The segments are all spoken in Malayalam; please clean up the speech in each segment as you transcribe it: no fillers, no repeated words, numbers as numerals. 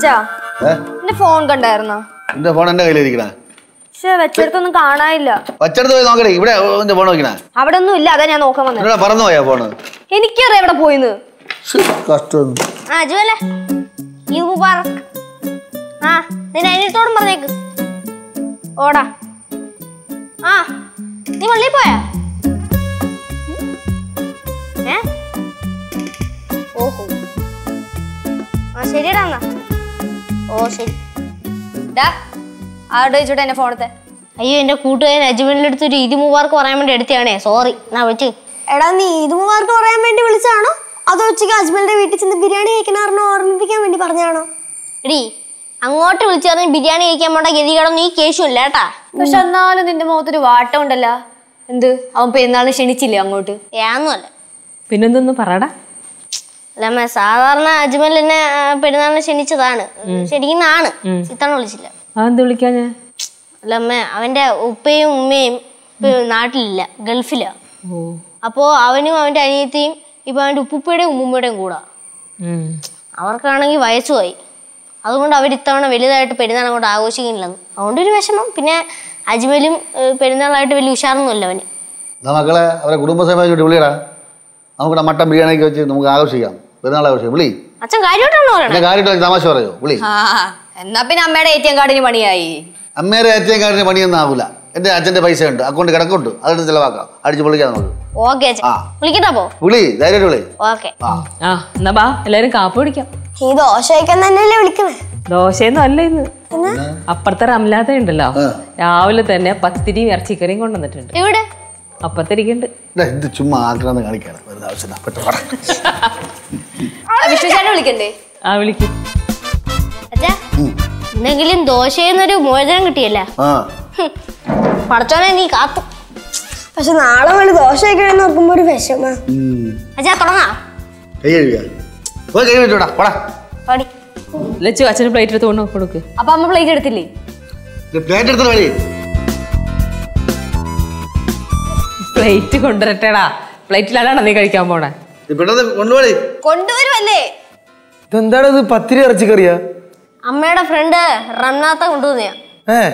Acha? Phone phone Sure, I don't know. I don't know. I don't know. I don't know. I don't know. I don't know. I don't know. I don't know. I don't know. I don't know. I I'll do it again for that. You end up putting an adjutant to the work or I'm dead. Sorry, now it's you. I don't need the work or I'm in Vilsano. Although Chica's building it in the biryani can or became in the Parnano. Re, I'm not to return in biryani came out again on the occasion letter. Pushana in the motor of Art Tondala and the Ampinal Shinichilla motor. Yanol Pinandun the Parada Lamasavana, Jimilina Pinana Shinichana, Shedina, Sitanolilla. What do you think? I don't know. I don't know. Gulf. So, I Nothing I made a thing got any money. I made a thing got any money in Navula. And the agenda by sent. I couldn't get a good to Alta Lavaca. I did Bulgarian. Okay, look it up. Bully, there it is. Okay. Ah, Naba, let it go. He does shake and then live. No, say no, live. Aparta Amla and the love. I will then a patiti are chickering on the tent. You would a patiti. Let the Chuma on the American without Sinapata. I will keep. Negilin doshi and the more than Tila. Partana Nikap. As an hour, doshi can not come to Vesham. As a corner. Here you are. What do you do? What? Let's you actually play it with one of Puruke. A palm plate at the league. The plate at the league. Plate to Condratera. Plate Lana Nicaricamona. The brother Condor. Condor. Then that is the Patria Chicaria. I made a friend Ramnatha Undunia. Eh?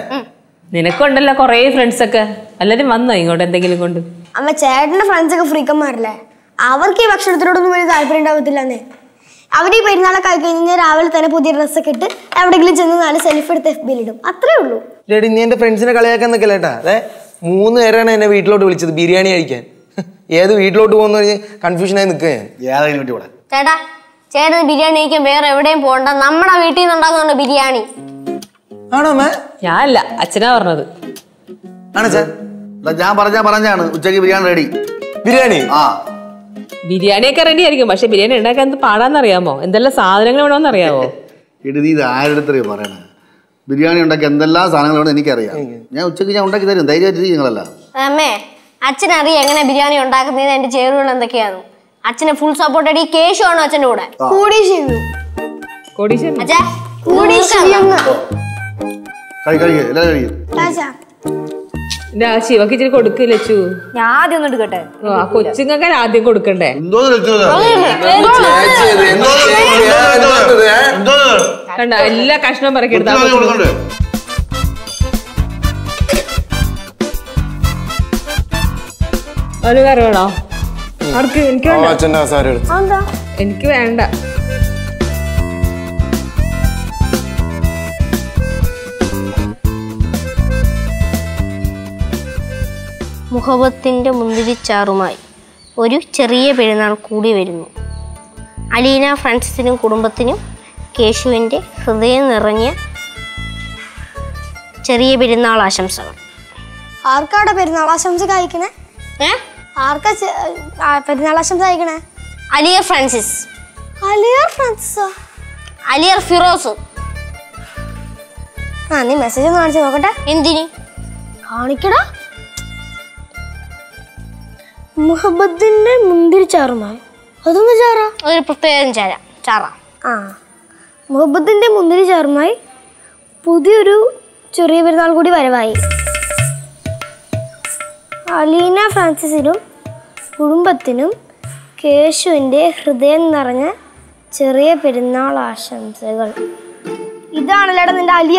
Ninakondala or a friend sucker. I let him one thing out at the Giligundu. I'm a child and a friend sucker freak of Marla. Our cave action through the middle I print out the lane. Avadi paid Nalaka in the Ravel Tanapudir Rasakit, every glitch in the Alice elephant theft building. A thrill. Let in the end of friends in a Kalak and the Kalata. Moon Eran and a wheatload which is the biryani again. Yeah, the wheatload to one confusion and the game. Yeah, I knew it. Tada. Biryani can bear every day important. Number of 18 on a biryani. I don't know. Yalla, that's another. Another. The Jambaraja Paranjan, which is biryani ready. Biryani. Ah. Biryani can ready. You must be in and I can the Padana Riamo and the Lasar and on the Riamo. It is either I read the river. Biryani and the Candelas are any carrier. Now, check it out. They did the Yalla. I may. Achinari and biryani on Dakin and the Cheru and the Kero. Achana full support at Kesho or not? Codician. Codician? Aja, Codician. Now she was going to kill you. Yeah, they don't get it. Coaching again, they go to condemn. No, no, no, no, no, no, no, no, no, no, no, no, I'm going to go to the house. I'm going to go to the house. I'm going to go to the house. I'm going to go to the Arkas, Pedinalashamsaigana. Alia Francis. Alia Francis. Alia Firoso. Any message on the Nogata? Indini. Hanikida Muhabadin Mundir Charma. Adunajara. I prepare Jara. Chara. Ah. Muhabadin Mundir Charmai. Puduru Churi with all good advice. Alina Francis Kurumbatinum Keshu in the Hridan Narana Cherry Pedinal Asham Segal. മുന്തിരി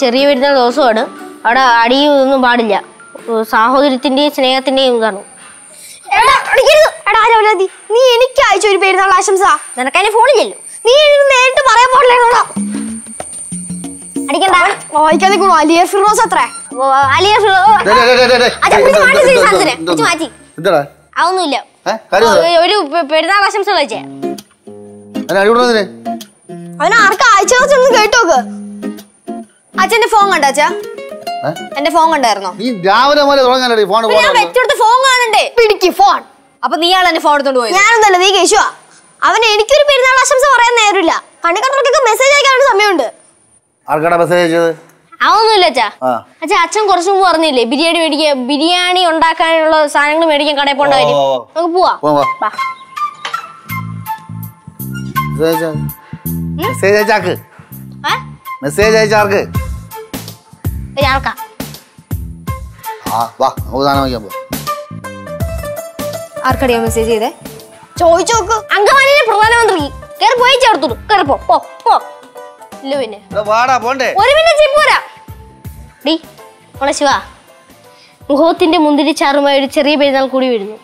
ചാറുമായി ഒരു ചെറിയ പെരുന്നാൾ കൂടി വരുന്നു.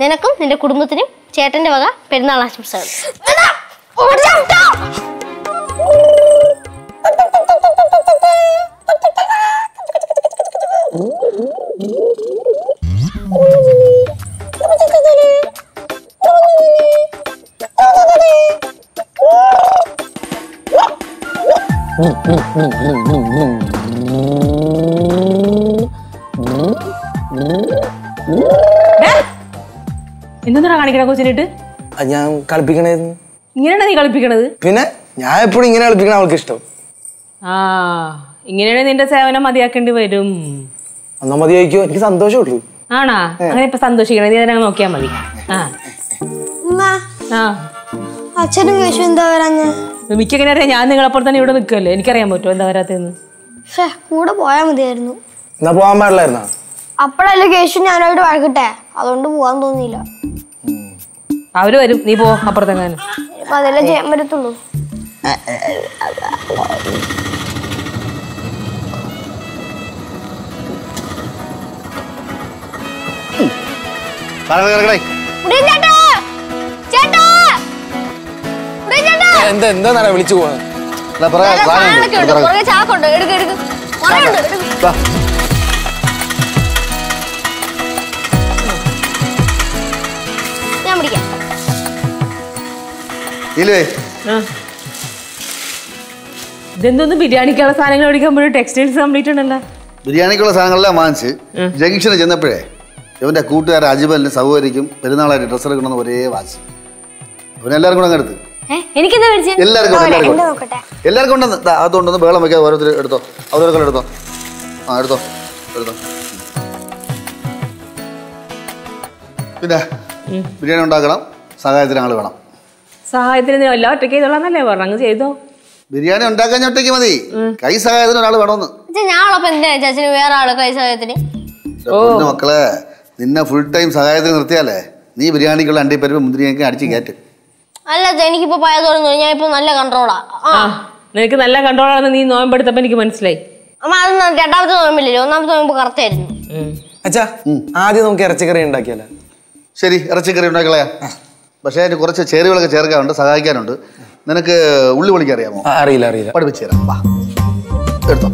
നിനക്കും നിന്റെ കുടുംബത്തിനും ചേട്ടന്റെ വക പെരുന്നാൾ ആശംസകൾ. ഞാൻ കളിപ്പിക്കണായിരുന്നു. ഇങ്ങനെയാണ് നീ കളിപ്പിക്കണത്? പിന്നെ ഞാൻ എപ്പോഴും ഇങ്ങനെ കളിപ്പിക്കണ അവൾക്ക് ഇഷ്ടം. ആ ഇങ്ങനെയാണ് നിന്റെ സേവനം മതിയാക്കേണ്ടി വരും. ഒന്നാ മതിയായിക്കോ, എനിക്ക് സന്തോഷമുള്ളൂ. ആണാ, അങ്ങനെ ഇപ്പൊ സന്തോഷിക്കണേ, നീ അതിനെ നോക്കിയാ മതി. മിക്കെങ്ങനെ അറിയാം, ഞാൻ നിങ്ങളപ്പുറത്ത് തന്നെ ഇവിടെ നിൽക്കല്ലേ, എനിക്കറിയാൻ പറ്റുമോ എന്താ വരാത്തെന്ന്? പക്ഷേ കൂടെ പോയാൽ മതിയായിരുന്നു. എന്നാ പോകാൻ പാടില്ലായിരുന്നോ? അപ്പോഴല്ലേ കേശു ഞാനോട് വഴക്കിട്ടെ, അതുകൊണ്ട് പോകാൻ തോന്നിയില്ല. അവര് വരും, നീ പോ അപ്പുറത്തെങ്ങാനും. അതെല്ലാം ചെയ്യാൻ പറ്റത്തുള്ളൂ. വിളിച്ചു പോണത് ഞാൻ പിടിക്കാം. ഇതെന്തൊന്നും ബിരിയാണിക്കുള്ള സാധനങ്ങൾ മേടിക്കുമ്പോഴും ടെക്സ്റ്റൈൽസ് കംപ്ലീറ്റ് ഉണ്ടല്ലോ. ബിരിയാണിക്കുള്ള സാധനങ്ങളെല്ലാം വാങ്ങിച്ച് ജംഗ്ഷനിൽ ചെന്നപ്പോഴേ ഇവന്റെ കൂട്ടുകാരൻ അജിബലിന് സഹോദരിക്കും പെരുന്നാളായിട്ട് ഡ്രസ്സ് എടുക്കണമെന്ന് ഒരേ വാശി. ഇവനെല്ലാവർക്കും കൂടെ അങ്ങെടുത്ത് എല്ലാവർക്കും ഉണ്ടെന്ന് അതുകൊണ്ടൊന്ന് ബഹളം വയ്ക്കാതെ ഓരോരുത്തർ എടുത്തോ, അവരോർക്കും എടുത്തോ. ആ എടുത്തോ എടുത്തോ. പിന്നെ ബിരിയാണി ഉണ്ടാക്കണം, സഹായത്തിന് ആള് വേണം. സഹായത്തിന് എല്ലാം ഒറ്റയ്ക്ക് ചെയ്തോളാന്നല്ലേ പറഞ്ഞു, ചെയ്തോ. ബിരിയാണി ഉണ്ടാക്കാൻ ഒറ്റയ്ക്ക് മതി, കൈ സഹായത്തിന് ഒരാൾ വേണമെന്ന്. ഞാളപ്പം എന്തിനാ ചേച്ചി വേറെ ആള് കൈ സഹായത്തിന്? മക്കളെ നിന്നെ ഫുൾ ടൈം സഹായത്തിന് നിർത്തിയാലേ നീ ബിരിയാണിക്കുള്ള അണ്ടിപ്പരിപ്പ് മുന്തിരിയൊക്കെ അടിച്ച് കയറ്റ്. അല്ല എനിക്കിപ്പോ പഴയ തോന്നുന്നു, ഞാൻ ഇപ്പൊ നല്ല കൺട്രോളാ. നിനക്ക് നല്ല കൺട്രോളാണെന്ന് നീ നോയമ്പെടുത്തപ്പോ എനിക്ക് മനസ്സിലായി. രണ്ടാമത്തെ നോയമ്പില്ലല്ലോ, ഒന്നാമത്തെ നോയമ്പ് കറക്റ്റ് ആയിരുന്നു. അച്ഛാ ആദ്യം നമുക്ക് ഇറച്ചിക്കറി ഉണ്ടാക്കിയാലോ? ശരി ഇറച്ചിക്കറി ഉണ്ടാക്കിക്കളയാ, പക്ഷേ അതിന് കുറച്ച് ചേരുവകളൊക്കെ ചേർക്കാനുണ്ട്, സഹായിക്കാനുണ്ട്. നിനക്ക് ഉള്ളി പൊളിക്കറിയാമോ? അറിയില്ല, അറിയില്ല, പഠിപ്പിച്ചു തരാം. എടുത്തോ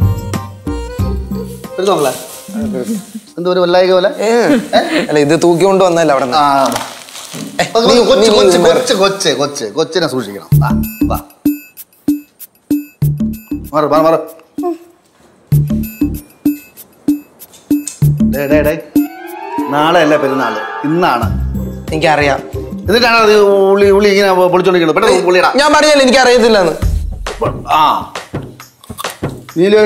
എടുത്തോ മക്കളെ. എന്തോ ഒരു വല്ലായിക പോലെ. അല്ല ഇത് തൂക്കി കൊണ്ട് വന്നല്ല അവിടെ. കൊച്ചിനെ സൂക്ഷിക്കണം. നാളെ അല്ല പെരുന്നാള്, ഇന്നാണ്. എനിക്കറിയാം. എന്നിട്ടാണ് അത് ഉള്ളി ഉള്ളി ഇങ്ങനെ പൊളിച്ചോണ്ടിരിക്കുന്നത്. പെട്ടെന്ന് ഉള്ളിടാ. ഞാൻ പറഞ്ഞല്ലോ എനിക്ക് അറിയത്തില്ലെന്ന്. ആ നീലേ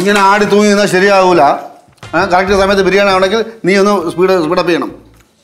ഇങ്ങനെ ആടി തൂങ്ങി നിന്നാൽ ശരിയാവൂല. കറക്റ്റ് സമയത്ത് ബിരിയാണി ആണെങ്കിൽ നീ ഒന്ന് സ്പീഡപ്പ് ചെയ്യണം.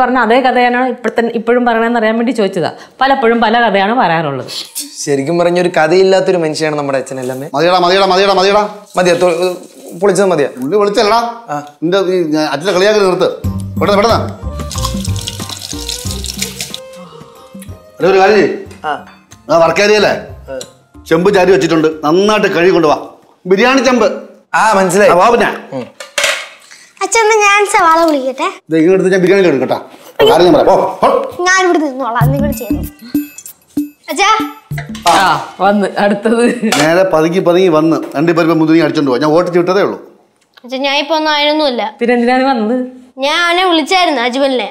പറഞ്ഞ അതേ കഥയാണ് ഇപ്പോഴും പറയണെന്ന് അറിയാൻ വേണ്ടി ചോദിച്ചതാ. പലപ്പോഴും പല കഥയാണ് പറയാറുള്ളത്. ശരിക്കും പറഞ്ഞൊരു കഥയില്ലാത്തൊരു മനുഷ്യനാണ് നമ്മുടെ അച്ഛനെല്ലാമേ. പൊളിച്ചത് മതിയാ ഉള്ളി വിളിച്ചല്ലടാ നിന്റെ അച്ഛനെ കളിയാക്കി നിർത്ത്. പെട്ടെന്ന് പെട്ടെന്ന് ഒരു കാര്യം ആ വർക്കേരിയല്ലേ ചെമ്പ് ചാരി വെച്ചിട്ടുണ്ട്, നന്നായിട്ട് കഴുകി കൊണ്ടുവാ. ബിരിയാണി ചെമ്പ് ആ മനസ്സിലായി വാ. പിന്നെ അച്ഛൻ ഞാൻ സവാള വിളിക്കട്ടെ. ഇങ്ങോട്ട് ഞാൻ ബിരിയാണി എടുക്കട്ടാ. കാര്യം ഞാൻ പറയാം. ഞാൻ ഇവിടെ നിന്നോളാം. നിങ്ങൾ ചെയ്തു അച്ഛാ. നേരെ പതുങ്ങി പതുങ്ങി വന്ന് രണ്ടുപേർക്ക് മുതിരി അടിച്ചോണ്ട് പോവാ. ഞാൻ ഓട്ടിച്ച് വിട്ടതേ ഉള്ളൂ. ഞാൻ ഇപ്പൊ ഒന്നും അതിനൊന്നുമില്ല. ഞാൻ അവനെ വിളിച്ചായിരുന്നു അജ്മലിനെ.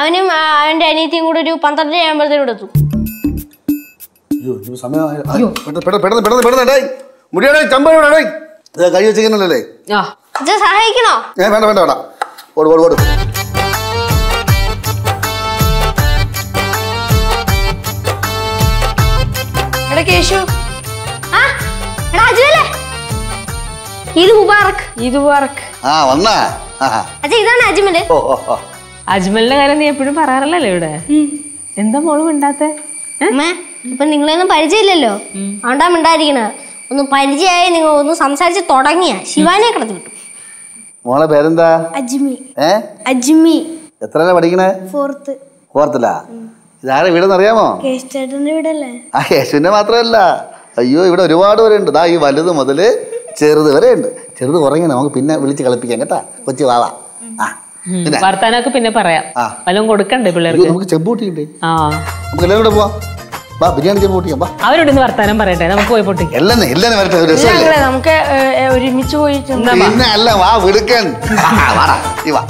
അവനും അവന്റെ അനിയത്തിയും കൂടെ ഒരു 12 മണിയാകുമ്പോഴത്തേനും എടുത്തു. കൈ വെച്ചില്ലേ സഹായിക്കണോ? വേണ്ട വേണ്ട വേണ്ട. ഓട് അജ്മലിന്റെ കാര്യം നീ എപ്പോഴും പറയാറില്ലല്ലോ ഇവിടെ. എന്താ മോളും ഉണ്ടാത്ത നിങ്ങളൊന്നും പരിചയമില്ലല്ലോ. അതുകൊണ്ടാ മിണ്ടായിരിക്കണ. ഒന്ന് പരിചയമായി നിങ്ങൾ ഒന്ന് സംസാരിച്ച് തുടങ്ങിയ ശിവാനിയെ കിടന്നു കിട്ടും. മോളെ പേരെന്താ? അജ്മി. അജ്മി എത്ര പഠിക്കണേ? 4th. ഇതാരെ വീടെന്നറിയാമോ? കേശുവിന്റെ വീടല്ലേ? ആ കേശുവിന്റെ മാത്രമല്ല, അയ്യോ ഇവിടെ ഒരുപാട് പേരുണ്ട്. ദാ ഈ വലുത് മുതല് ചെറുത് വരെ ഉണ്ട്. ചെറുത് കുറഞ്ഞ നമുക്ക് പിന്നെ വിളിച്ച് കളിപ്പിക്കാം കേട്ടാ. കൊച്ചു വാവാ. ആ വർത്താനൊക്കെ പിന്നെ പറയാം. വല്ലതും കൊടുക്കണ്ടേ പിള്ളേർക്ക്? നമുക്ക് ചെമ്പൂട്ടിയുണ്ട്. നമുക്ക് എല്ലാവരും കൂടെ പോവാം. വാ ബിരിയാണി ചെമ്പ് പൊട്ടിക്കാം. അവരോട് ഇന്ന് വർത്താനം പറയട്ടെ. നമുക്ക് പോയി പൊട്ടി എല്ലാവരും വരട്ടെ. നമുക്ക് ഒരുമിച്ച് പോയിട്ട് അല്ല വാ വിടുക്കാൻ വാ.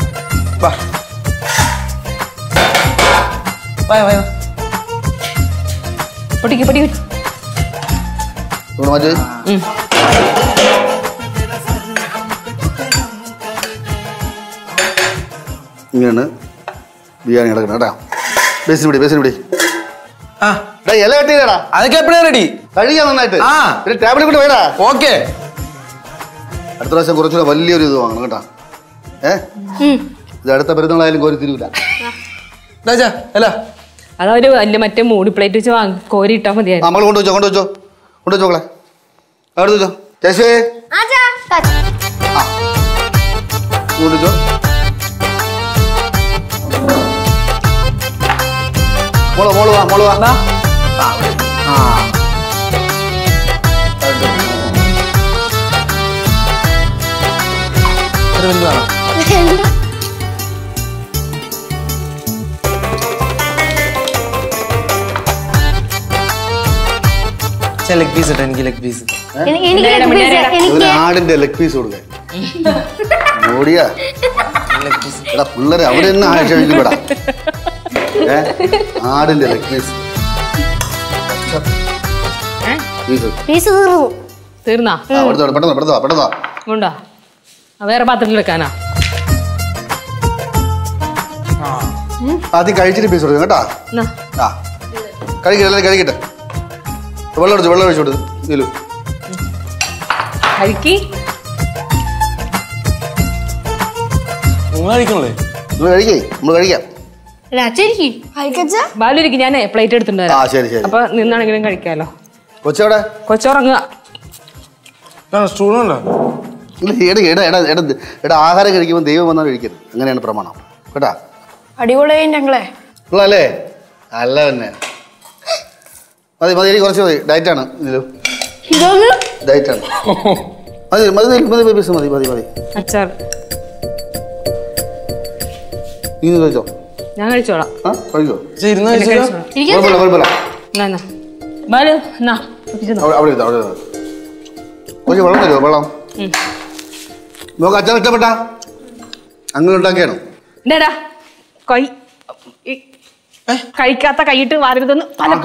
ഇങ്ങനെയാണ് ബിരിയാണി കിടക്കണം കേട്ടാ. ബേസിന് പിടി ഇല കെട്ടിടാ. അതൊക്കെ എപ്പോഴാണ് റെഡി? കഴിയാ നന്നായിട്ട്. ടേബിളിൽ കൂടെ വേടാ. ഓക്കെ അടുത്ത പ്രാവശ്യം കുറച്ചുകൂടെ വലിയൊരു ഇത് വാങ്ങണം കേട്ടാ. ഇത് അടുത്ത പെരുന്നാളായാലും കോരി തിരിവില്ല. അതവര് വലിയ മറ്റേ മൂടി പ്ലേറ്റ് വെച്ച് കോരി ഇട്ടാ മതിയായിരുന്നു. നമ്മൾ കൊണ്ടുവച്ചോളെ അവിടെ വെച്ചോ. ചേച്ചി കൊണ്ടുവച്ചോ. മോള് വാ. ലെഗ് പീസ് ഇട്ട എനിക്ക് ലെഗ് പീസ് ആടിന്റെ ലെഗ് പീസ് കൊടുക്കാൻ പിള്ളേരെ അവിടെ നിന്ന് ആഴ്ചപ്പെടാം. ആടിന്റെ ലെഗ് പീസ് തീർന്നാ? പെട്ടെന്ന് വേറെ പാത്രത്തിൽ വെക്കാനാ. ആദ്യം കഴിച്ചിട്ട് പീസ് കൊടുക്കും കേട്ടാ. കഴിക്കട്ടെ വെള്ളം ഒഴിച്ചു കൊടുത്തു ഞാൻ പ്ലേറ്റ് എടുത്തിട്ടുണ്ടായിരുന്നു. അപ്പൊ നിന്നാണെങ്കിലും കഴിക്കാലോ. കൊച്ചുറങ്ങുക. ആഹാരം കഴിക്കുമ്പോൾ ദൈവം വന്നാൽ കഴിക്കരുത്, അങ്ങനെയാണ് പ്രമാണം കേട്ടാ. അടിപൊളിയായി ഞങ്ങളെ അല്ലേ? അല്ല തന്നെ മതി. എനിക്ക് കുറച്ച് മതി. ഡയറ്റാണ്. മതി. നീ കഴിച്ചോ? ഞാൻ കഴിച്ചോളാം. വെള്ളം തരുമോ? വെള്ളം നോക്ക്. അച്ചാർ ഇഷ്ടപ്പെട്ട അങ്ങനെ ഉണ്ടാക്കിയാണോ? കഴിക്കാത്ത കൈയിട്ട് വാരരുതെന്ന് അതുണ്ട്.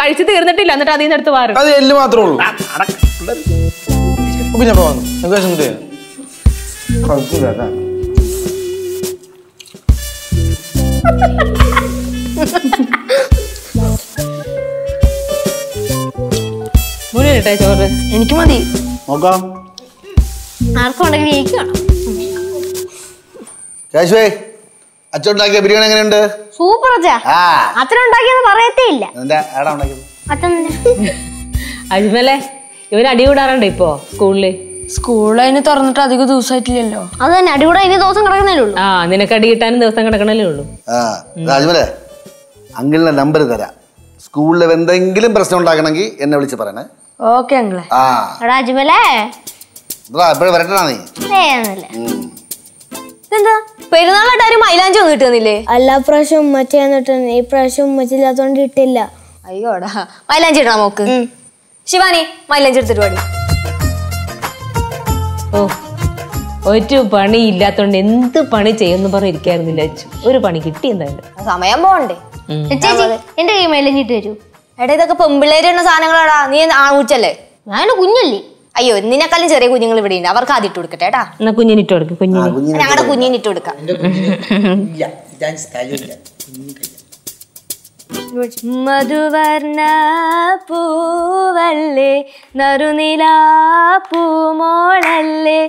കഴിച്ചു തീർന്നിട്ടില്ല എന്നിട്ട് അതിൽ നിന്ന് എടുത്ത് വാരും. 그냥 봐. 생각하시면 돼요. 간단하다. മുരയിട്ടേ ചോറ് എനിക്ക് മതി. നോക്കാം ആർക്കും ഉണ്ടെങ്കിൽ എനിക്കാണോ? കേശുവേ അച്ഛൻ ഉണ്ടാക്കിയ ബിരിയാണി എങ്ങനെയുണ്ട്? സൂപ്പർ അച്ഛാ. അച്ഛൻ ഉണ്ടാക്കിയെന്ന് പറയത്തേ ഇല്ല. എന്താ ആടാ ഉണ്ടാക്കിയത്? അച്ഛൻ. അജ്മലേ ഇവൻ അടികൂടാറുണ്ട് ഇപ്പോ സ്കൂളില്? സ്കൂൾ അതിന് തുറന്നിട്ട് അധികം ദിവസമായിട്ടില്ലല്ലോ. അത് തന്നെ അടികൂടാ ഇനി ദിവസം കിടക്കുന്നേ ഉള്ളൂ. ആ നിനക്ക് അടി കിട്ടാനും ദിവസം കിടക്കണല്ലേ ഉള്ളൂ. അജ്മലേ അങ്കിളിന്റെ നമ്പർ തരാം. സ്കൂളിൽ എന്തെങ്കിലും പ്രശ്നം ഉണ്ടാക്കണമെങ്കിൽ എന്നെ വിളിച്ച് പറയണേ. ഓക്കെ അങ്കിളെ. ആ എടാ അജ്മലേ ഇതാ ഇപ്പോ വരട്ടാ നീ. നേരല്ല. എന്താ പെരുന്നാളായിട്ട് ആരും മൈലാഞ്ചി ഒന്നും കിട്ടുന്നില്ലേ? എല്ലാ പ്രാവശ്യം ഉമ്മച്ചാന്ന് കിട്ടുന്നു. ഈ പ്രാവശ്യം ഉമ്മച്ചില്ലാത്തോണ്ട് കിട്ടില്ല. അയ്യോടാ മൈലാഞ്ചി ഇടാ നോക്ക്. ശിവാനി മൈലാഞ്ചി എടുത്തിട്ട് പാടി. ഓ ഒരു പണി ഇല്ലാത്തോണ്ട് എന്ത് പണി ചെയ്യുമെന്ന് പറഞ്ഞിരിക്കായിരുന്നില്ല. ഒരു പണി കിട്ടി എന്തായാലും. സമയം പോകണ്ടേ? എന്റെ കൈ മൈലാഞ്ചി ഇട്ട് തരൂ. എടാ ഇതൊക്കെ പെമ്പിള്ളേര് എന്ന സാധനങ്ങളാടാ. നീ ആൺകുച്ചല്ലേ? ഞാനൊരു കുഞ്ഞല്ലേ. അയ്യോ നിന്നെക്കാളും ചെറിയ കുഞ്ഞുങ്ങൾ ഇവിടെ ഉണ്ട്. അവർക്ക് ആദ്യം ഇട്ട് കൊടുക്കട്ടെ. കുഞ്ഞിനിട്ട് കൊടുക്കും. ഞങ്ങളുടെ കുഞ്ഞിന് ഇട്ട് കൊടുക്കാം. മധുവർണ പൂവല്ലേ നറുനില പൂമോളല്ലേ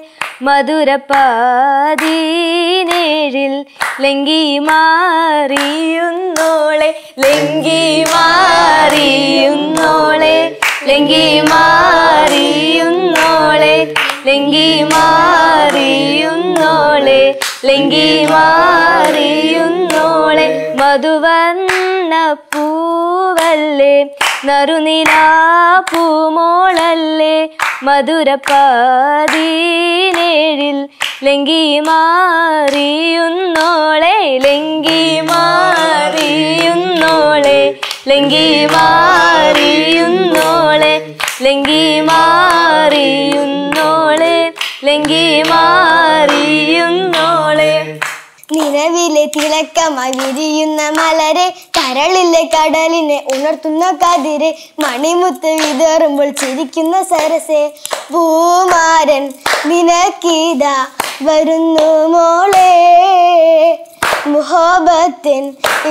മധുരപ്പതിനേഴിൽ ലങ്കി മാറിയുന്നോളെ ലങ്കി മാറിയുന്നോളെ ലങ്കി മാറിയുന്നോളെ ലങ്കി മാറിയുന്നോളെ ലങ്കി മാറിയുന്നോളെ മധുവർണ്ണ പൂവല്ലേ നറുനിലാ പൂമോളല്ലേ മധുരപ്പതിനേഴിൽ ലങ്കി മാറിയുന്നോളെ ലങ്കി മാറിയുന്നോളെ ലങ്കി മാറിയുന്നോളെ ലങ്കി മാറിയുന്നോളെ ലങ്കി മാറിയുന്നോളെ നിലവിലെ തിളക്കമായി വിരിയുന്ന മലരെ കരളിലെ കടലിനെ ഉണർത്തുന്ന കതിരെ മണിമുത്ത് വിതറുമ്പോൾ ചിരിക്കുന്ന സരസെ പൂമാരൻ നിനക്കിതാ വരുന്നു മോളെ മുഹബത്തിൻ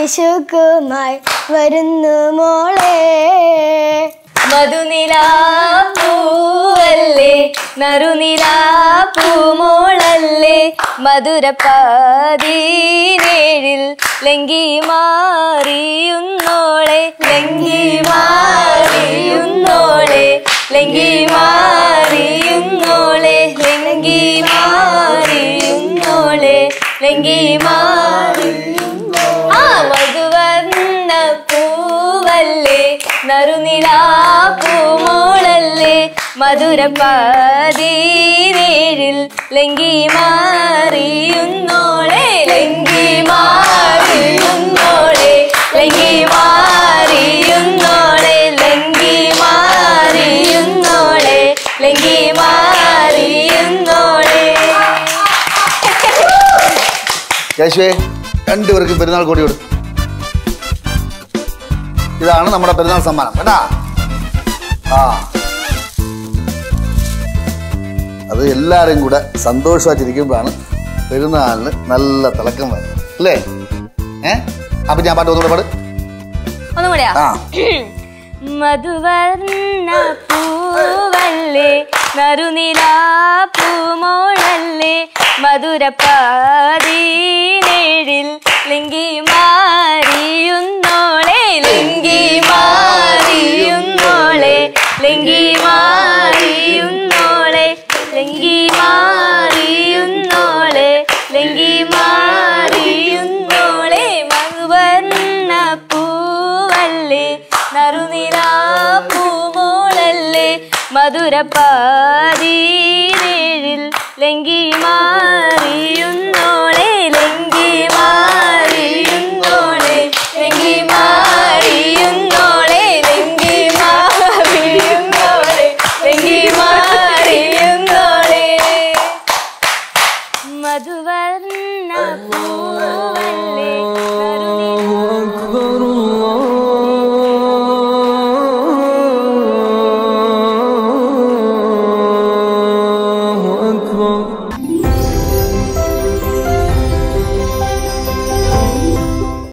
ഇഷുക്കുമായി വരുന്നു മോളെ മധുനിലാ പൂവല്ലേ നറുനിലാ പൂമോളല്ലേ മധുരപ്പതിനേഴിൽ ലങ്കി മാറിയുന്നോളെ ലങ്കി മാറിയുന്നോളെ ലങ്കി മാറിയുന്നോളെ ലങ്കി മാറിയുന്നോളെ ലങ്കി മാറിയുന്നോ ആ മധുവർണ്ണ പൂവല്ലേ നറുനിലാ പൂമോളല്ലേ മധുരപ്പതിനേഴിൽ ലങ്കി മാറിയുന്നോളെ ലങ്കി മാറിയുന്നോളെ ലങ്കി മാറിയുന്നോളെ ലങ്കി മാറിയുന്നോളെ ലങ്കി മാറിയുന്നോളെ. കേശുവേ രണ്ടുപേർക്കും പെരുന്നാൾ കൊടി കൊടുത്തു. ഇതാണ് നമ്മുടെ പെരുന്നാൾ സമ്മാനം കേട്ടാ. ആ അത് എല്ലാവരും കൂടെ സന്തോഷമായിട്ടിരിക്കുമ്പോഴാണ് പെരുന്നാളിന് നല്ല തിളക്കം വരുന്നത് അല്ലേ? അപ്പൊ ഞാൻ പാട്ട് ഒന്നുകൂടെ പാട്. മധുവർണ്ണ പൂവല്ലേ നറുനിലാ പൂമോളല്ലേ മധുരപ്പതിനേഴിൽ ലിംഗി മാറിയുന്നോളെ ലിംഗി മാറിയുന്നോളെ ലിംഗി മാറിയുന്നോളെ ലങ്കി മാറിയുന്നോളെ ലങ്കി മാറിയുന്നോളെ മധുവർണ്ണ പൂവല്ലേ നറുനിലാ പൂമോളല്ലേ മധുരപ്പതിനേഴിൽ ലങ്കി മാറിയ